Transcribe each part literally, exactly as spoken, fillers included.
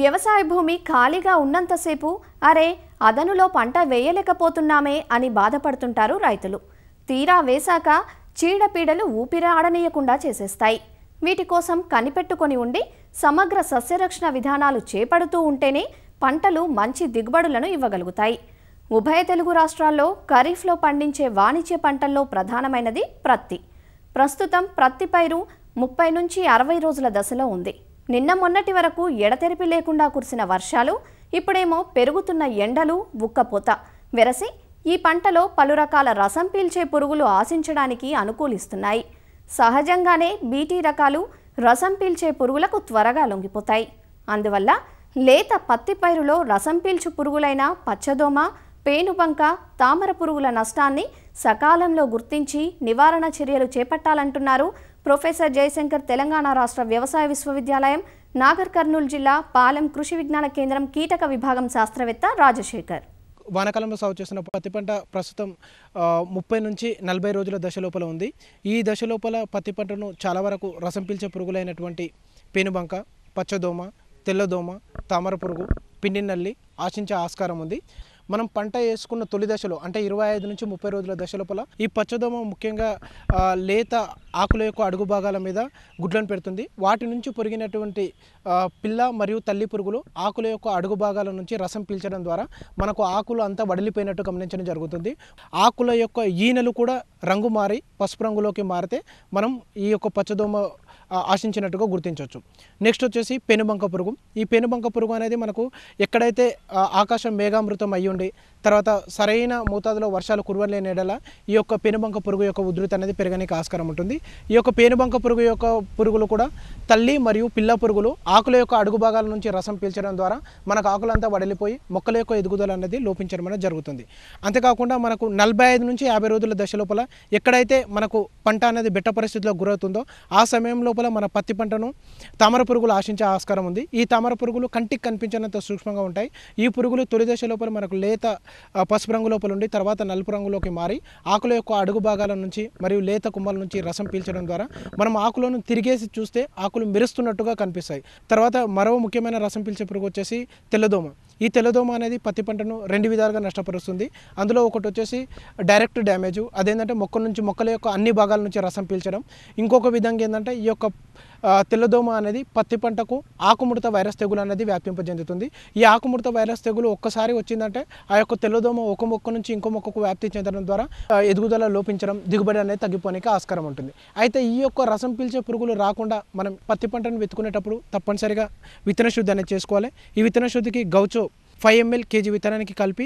వ్యవసాయ భూమి ఖాళీగా ఉన్నంతసేపు అరే అదనులో పంట వేయలేకపోతున్నామే అని బాధపడుతుంటారు రైతులు. తీరా వేసాక చీడపీడలు ఊపిరాడనీయకుండా చేసేస్తాయి. వీటి కోసం కనిపెట్టుకొని ఉండి సమగ్ర సస్యరక్షణ విధానాలు చేపడుతూ ఉంటేనే పంటలు మంచి దిగుబడులను ఇవ్వగలుగుతాయి. ఉభయ తెలుగు రాష్ట్రాల్లో ఖరీఫ్లో పండించే వాణిజ్య పంటల్లో ప్రధానమైనది ప్రత్తి. ప్రస్తుతం ప్రత్తి పైరు ముప్పై నుంచి అరవై రోజుల దశలో ఉంది. నిన్న మొన్నటి వరకు ఎడతెరిపి లేకుండా కురిసిన వర్షాలు, ఇప్పుడేమో పెరుగుతున్న ఎండలు ఉక్కపోత వెరసి ఈ పంటలో పలు రకాల రసం పీల్చే పురుగులు ఆశించడానికి అనుకూలిస్తున్నాయి. సహజంగానే బీటీ రకాలు రసం పీల్చే పురుగులకు త్వరగా లొంగిపోతాయి. అందువల్ల లేత పత్తి పైరులో రసం పీల్చు పురుగులైన పచ్చదోమ, పేనుబంక, తామర పురుగుల నష్టాన్ని సకాలంలో గుర్తించి నివారణ చర్యలు చేపట్టాలంటున్నారు ప్రొఫెసర్ జయశంకర్ తెలంగాణ రాష్ట్ర వ్యవసాయ విశ్వవిద్యాలయం నాగర్ కర్నూలు జిల్లా పాలెం కృషి విజ్ఞాన కేంద్రం కీటక విభాగం శాస్త్రవేత్త రాజశేఖర్. వానాకాలంలో సాగు చేసిన పత్తి పంట ప్రస్తుతం ముప్పై నుంచి నలభై రోజుల దశ లోపల ఉంది. ఈ దశ లోపల పత్తి పంటను చాలా వరకు రసం పీల్చే పురుగులైనటువంటి పేనుబంక, పచ్చదోమ, తెల్లదోమ, తామర పురుగు, పిండి నల్లి ఆశించే ఆస్కారం ఉంది. మనం పంట వేసుకున్న తొలి దశలో అంటే ఇరవై ఐదు నుంచి ముప్పై రోజుల దశ లోపల ఈ పచ్చదోమ ముఖ్యంగా లేత ఆకుల యొక్క అడుగు భాగాల మీద గుడ్లను పెడుతుంది. వాటి నుంచి పొరిగినటువంటి పిల్ల మరియు తల్లి పురుగులు ఆకుల యొక్క అడుగు భాగాల నుంచి రసం పీల్చడం ద్వారా మనకు ఆకులు అంతా వడిలిపోయినట్టు గమనించడం జరుగుతుంది. ఆకుల యొక్క ఈనెలు కూడా రంగు మారి పసుపు రంగులోకి మారితే మనం ఈ యొక్క పచ్చదోమ ఆశించినట్టుగా గుర్తించవచ్చు. నెక్స్ట్ వచ్చేసి పెనుబంక పురుగు. ఈ పెనుబంక పురుగు అనేది మనకు ఎక్కడైతే ఆకాశం మేఘామృతం అయ్యి ఉండి తర్వాత సరైన మోతాదులో వర్షాలు కురవలేని ఎడల ఈ యొక్క పెనుబంక పురుగు యొక్క ఉధృతి అనేది పెరగడానికి ఆస్కారం ఉంటుంది. ఈ యొక్క పేనుబంక పురుగు యొక్క పురుగులు కూడా తల్లి మరియు పిల్ల పురుగులు ఆకుల యొక్క అడుగు భాగాల నుంచి రసం పీల్చడం ద్వారా మనకు ఆకులంతా వడలిపోయి మొక్కల యొక్క ఎదుగుదల అనేది లోపించడం అనేది జరుగుతుంది. అంతేకాకుండా మనకు నలభై ఐదు నుంచి యాభై రోజుల దశ లోపల ఎక్కడైతే మనకు పంట అనేది బెట్ట పరిస్థితిలో గురవుతుందో ఆ సమయం లోపల మన పత్తి పంటను తామర పురుగులు ఆశించే ఆస్కారం ఉంది. ఈ తామర పురుగులు కంటికి కనిపించినంత సూక్ష్మంగా ఉంటాయి. ఈ పురుగులు తొలి దశ లోపల మనకు లేత పసుపు రంగు లోపల ఉండి తర్వాత నలుపు రంగులోకి మారి ఆకుల యొక్క అడుగు భాగాల నుంచి మరియు లేత కుమ్మల నుంచి రసం పీల్చడం ద్వారా మనం ఆకులను తిరిగేసి చూస్తే ఆకులు మెరుస్తున్నట్టుగా కనిపిస్తాయి. తర్వాత మరో ముఖ్యమైన రసం పీల్చే పురుగు వచ్చేసి తెల్లదోమ. ఈ తెల్లదోమ అనేది పత్తి పంటను రెండు విధాలుగా నష్టపరుస్తుంది. అందులో ఒకటి వచ్చేసి డైరెక్ట్ డ్యామేజ్, అదేంటంటే మొక్క నుంచి మొక్కల యొక్క అన్ని భాగాల నుంచి రసం పీల్చడం. ఇంకొక విధంగా ఏంటంటే ఈ యొక్క తెల్లదోమ అనేది పత్తి పంటకు ఆకుముడత వైరస్ తెగులు అనేది వ్యాపింపజెందుతుంది. ఈ ఆకుముడత వైరస్ తెగులు ఒక్కసారి వచ్చిందంటే ఆ యొక్క తెల్లదోమ ఒక మొక్క నుంచి ఇంకో మొక్కకు వ్యాప్తి చెందడం ద్వారా ఎదుగుదల లోపించడం, దిగుబడి అనేది తగ్గిపోనికి ఆస్కారం ఉంటుంది. అయితే ఈ యొక్క రసం పీల్చే పురుగులు రాకుండా మనం పత్తి పంటను విత్తుకునేటప్పుడు తప్పనిసరిగా విత్తన శుద్ధి అనేది చేసుకోవాలి. ఈ విత్తన శుద్ధికి గౌచో ఫైవ్ ఎంఎల్ కేజీ విత్తనానికి కలిపి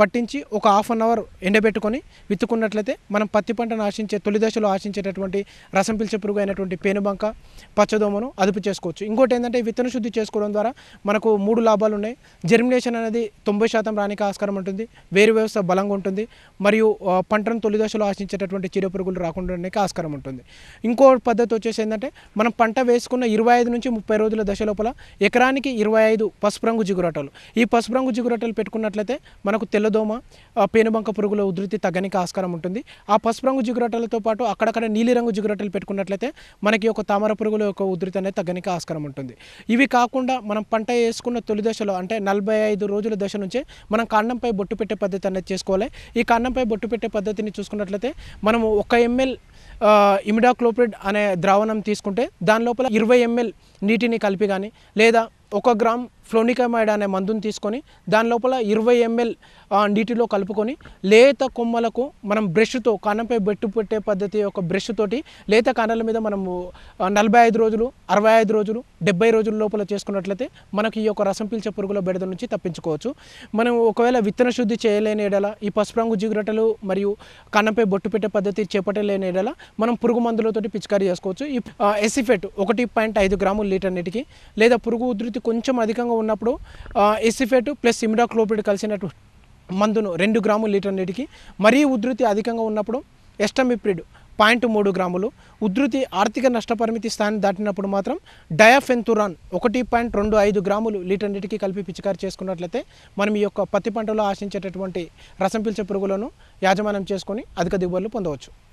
పట్టించి ఒక హాఫ్ అన్ అవర్ ఎండబెట్టుకొని విత్తుకున్నట్లయితే మనం పత్తి పంటను ఆశించే తొలి దశలో ఆశించేటటువంటి రసం పీల్చే పురుగు అయినటువంటి పేనుబంక, పచ్చదోమను అదుపు చేసుకోవచ్చు. ఇంకోటి ఏంటంటే విత్తన శుద్ధి చేసుకోవడం ద్వారా మనకు మూడు లాభాలు ఉన్నాయి. జర్మినేషన్ అనేది తొంభై శాతం రానికి ఆస్కారం ఉంటుంది, వేరు వ్యవస్థ బలంగా ఉంటుంది, మరియు పంటను తొలి దశలో ఆశించేటటువంటి చీడ పురుగులు రాకుండా ఆస్కారం ఉంటుంది. ఇంకో పద్ధతి వచ్చేసి ఏంటంటే మనం పంట వేసుకున్న ఇరవై ఐదు నుంచి ముప్పై రోజుల దశ లోపల ఎకరానికి ఇరవై ఐదు పసుపు రంగు జిగురాటలు ఈ పసుపు రంగు జిగురటలు పెట్టుకున్నట్లయితే మనకు తెల్లదోమ, పేనుబంక పురుగుల ఉధృతి తగ్గనికి ఆస్కారం ఉంటుంది. ఆ పసుపు రంగు జిగురటలతో పాటు అక్కడక్కడ నీలిరంగు జిగురటలు పెట్టుకున్నట్లయితే మనకి ఒక తామర పురుగుల యొక్క ఉధృతి అనేది తగ్గనికి ఆస్కారం ఉంటుంది. ఇవి కాకుండా మనం పంట వేసుకున్న తొలి దశలో అంటే నలభై ఐదు రోజుల దశ నుంచే మనం కాండంపై బొట్టు పెట్టే పద్ధతి అనేది చేసుకోవాలి. ఈ కాండంపై బొట్టు పెట్టే పద్ధతిని చూసుకున్నట్లయితే మనము ఒక ఎంఎల్ ఇమిడాక్లోప్రిడ్ అనే ద్రావణం తీసుకుంటే దాని లోపల ఇరవై ఎంఎల్ నీటిని కలిపి కానీ లేదా ఒక గ్రామ్ ఫ్లోనికామైడ్ అనే మందుని తీసుకొని దాని లోపల ఇరవై ఎంఎల్ నీటిలో కలుపుకొని లేత కొమ్మలకు మనం బ్రష్తో కాండంపై బొట్టు పెట్టే పద్ధతి యొక్క బ్రష్ తోటి లేత కాండాల మీద మనము నలభై ఐదు రోజులు, అరవై ఐదు రోజులు, డెబ్బై రోజుల లోపల చేసుకున్నట్లయితే మనకు ఈ యొక్క రసం పీల్చే పురుగుల బెడద నుంచి తప్పించుకోవచ్చు. మనం ఒకవేళ విత్తన శుద్ధి చేయలేని ఎడల, ఈ పసుపు రంగు జిగురటలు మరియు కాండంపై బొట్టు పెట్టే పద్ధతి చేపట్టలేని ఎడల మనం పురుగు మందులతోటి పిచికారీ చేసుకోవచ్చు. ఈ ఎసిఫెట్ ఒకటి పాయింట్ ఐదు గ్రాముల లీటర్ నీటికి లేదా పురుగు ఉధృతి కొంచెం అధికంగా ఉన్నప్పుడు ఎసిఫెట్ ప్లస్ ఇమిడాక్లోప్రిడ్ కలిసినట్టు మందును రెండు గ్రాముల లీటర్ నీటికి, మరీ ఉధృతి అధికంగా ఉన్నప్పుడు ఎస్టమిప్రిడ్ పాయింట్ మూడు గ్రాములు, ఉధృతి ఆర్థిక నష్టపరిమితి స్థాయిని దాటినప్పుడు మాత్రం డయాఫెంతురాన్ ఒకటి పాయింట్ రెండు ఐదు గ్రాములు లీటర్ నీటికి కలిపి పిచికారి చేసుకున్నట్లయితే మనం ఈ యొక్క పత్తి పంటలో ఆశించేటటువంటి రసం పీల్చే పురుగులను యాజమాన్యం చేసుకొని అధిక దిగుబడులు పొందవచ్చు.